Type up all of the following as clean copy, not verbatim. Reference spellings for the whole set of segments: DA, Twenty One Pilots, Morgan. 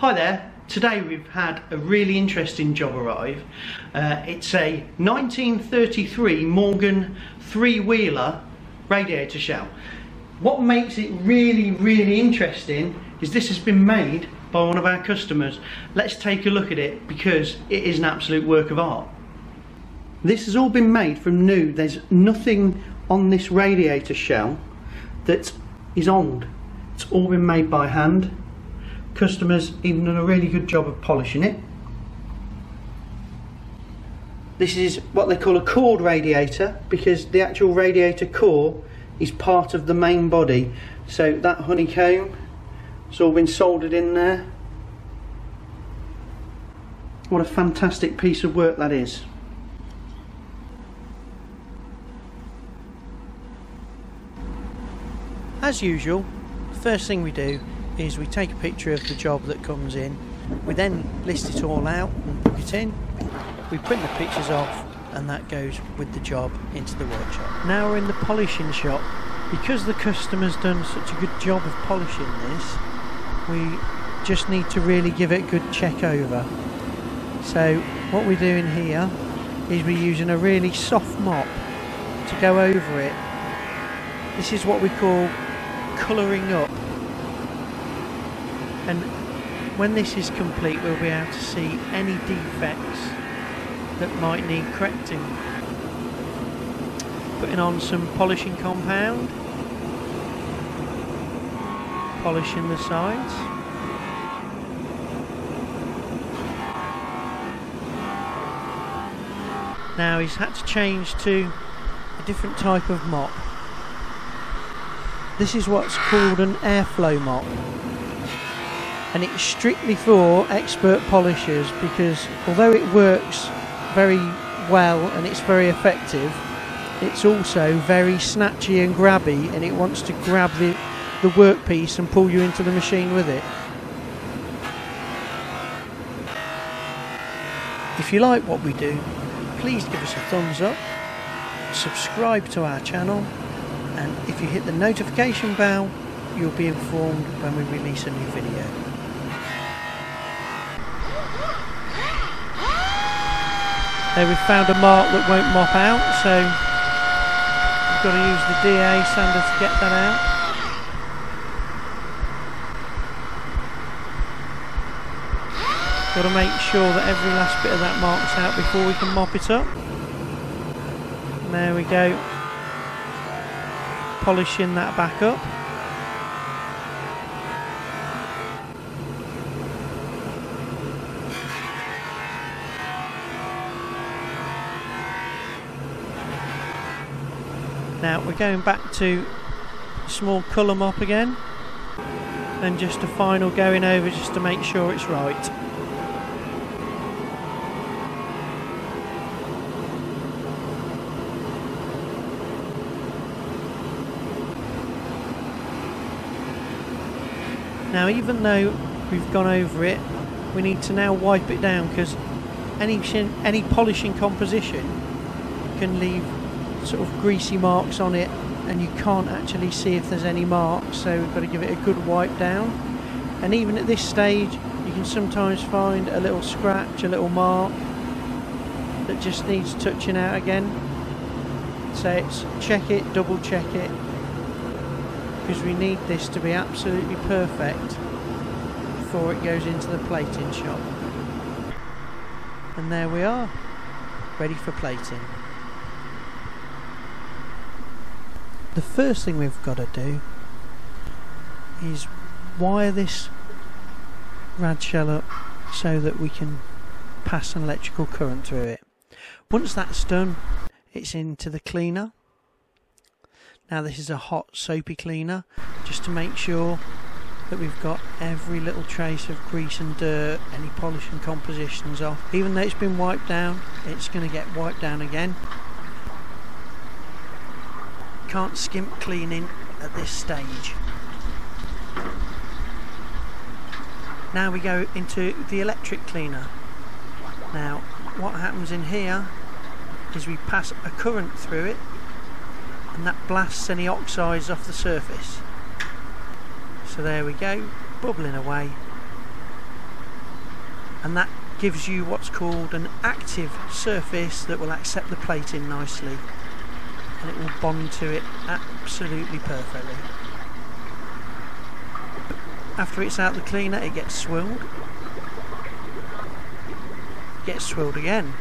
Hi there, today we've had a really interesting job arrive. It's a 1933 Morgan three-wheeler radiator shell. What makes it really interesting is this has been made by one of our customers. Let's take a look at it because it is an absolute work of art. This has all been made from new. There's nothing on this radiator shell that is old. It's all been made by hand. Customers even done a really good job of polishing it. This is what they call a cord radiator because the actual radiator core is part of the main body. So that honeycomb, it's all been soldered in there. What a fantastic piece of work that is. As usual, the first thing we do is we take a picture of the job that comes in, we then list it all out and book it in, we print the pictures off, and that goes with the job into the workshop. Now we're in the polishing shop. Because the customer's done such a good job of polishing this, we just need to really give it a good check over. So what we're doing here is we're using a really soft mop to go over it. This is what we call colouring up. And when this is complete, we'll be able to see any defects that might need correcting. Putting on some polishing compound, polishing the sides, now he's had to change to a different type of mop. This is what's called an airflow mop. And it's strictly for expert polishers because although it works very well and it's very effective, it's also very snatchy and grabby, and it wants to grab the workpiece and pull you into the machine with it. If you like what we do, please give us a thumbs up, subscribe to our channel, and if you hit the notification bell, you'll be informed when we release a new video. There we've found a mark that won't mop out, so we've got to use the DA sander to get that out. Got to make sure that every last bit of that mark's out before we can mop it up. And there we go, polishing that back up. Now we're going back to small colour mop again, and just a final going over just to make sure it's right. Now even though we've gone over it, we need to now wipe it down because any polishing composition can leave sort of greasy marks on it and you can't actually see if there's any marks, so we've got to give it a good wipe down. And even at this stage you can sometimes find a little scratch, a little mark that just needs touching out again, so it's check it, double check it, because we need this to be absolutely perfect before it goes into the plating shop. And there we are, ready for plating. The first thing we've got to do is wire this rad shell up so that we can pass an electrical current through it. Once that's done, it's into the cleaner. Now this is a hot soapy cleaner, just to make sure that we've got every little trace of grease and dirt, any polish and compositions off. Even though it's been wiped down, it's going to get wiped down again. Can't skimp cleaning at this stage. Now we go into the electric cleaner. Now what happens in here is we pass a current through it and that blasts any oxides off the surface. So there we go, bubbling away, and that gives you what's called an active surface that will accept the plating nicely, and it will bond to it absolutely perfectly. After it's out the cleaner, it gets swirled. Gets swirled again.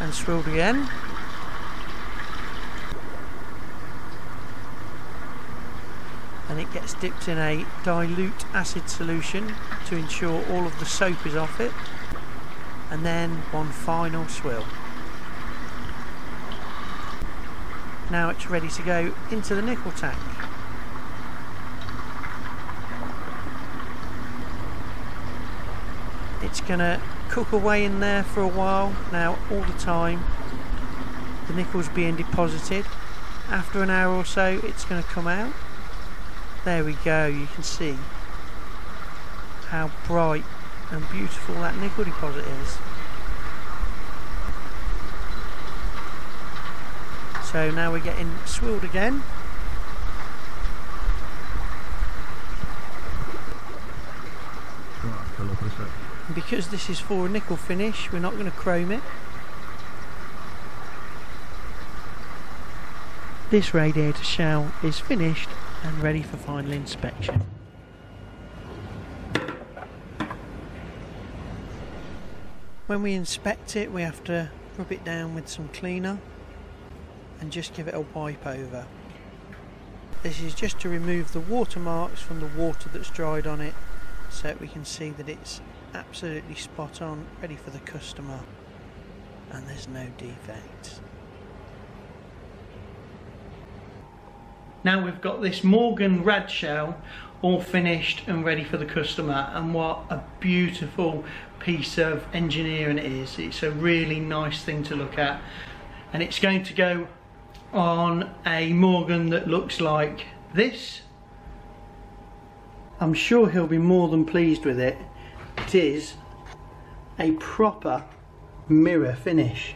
And swirled again. And it gets dipped in a dilute acid solution to ensure all of the soap is off it. And then one final swirl. Now it's ready to go into the nickel tank. It's going to cook away in there for a while now, all the time. The nickel's being deposited. After an hour or so, it's going to come out. There we go, you can see how bright and beautiful that nickel deposit is. So now we're getting swirled again. And because this is for a nickel finish, we're not going to chrome it. This radiator shell is finished and ready for final inspection. When we inspect it, we have to rub it down with some cleaner and just give it a wipe over. This is just to remove the watermarks from the water that's dried on it, so that we can see that it's absolutely spot on, ready for the customer, and there's no defects. Now we've got this Morgan rad shell all finished and ready for the customer, and what a beautiful piece of engineering it is. It's a really nice thing to look at, and it's going to go on a Morgan that looks like this. I'm sure he'll be more than pleased with it. It is a proper mirror finish.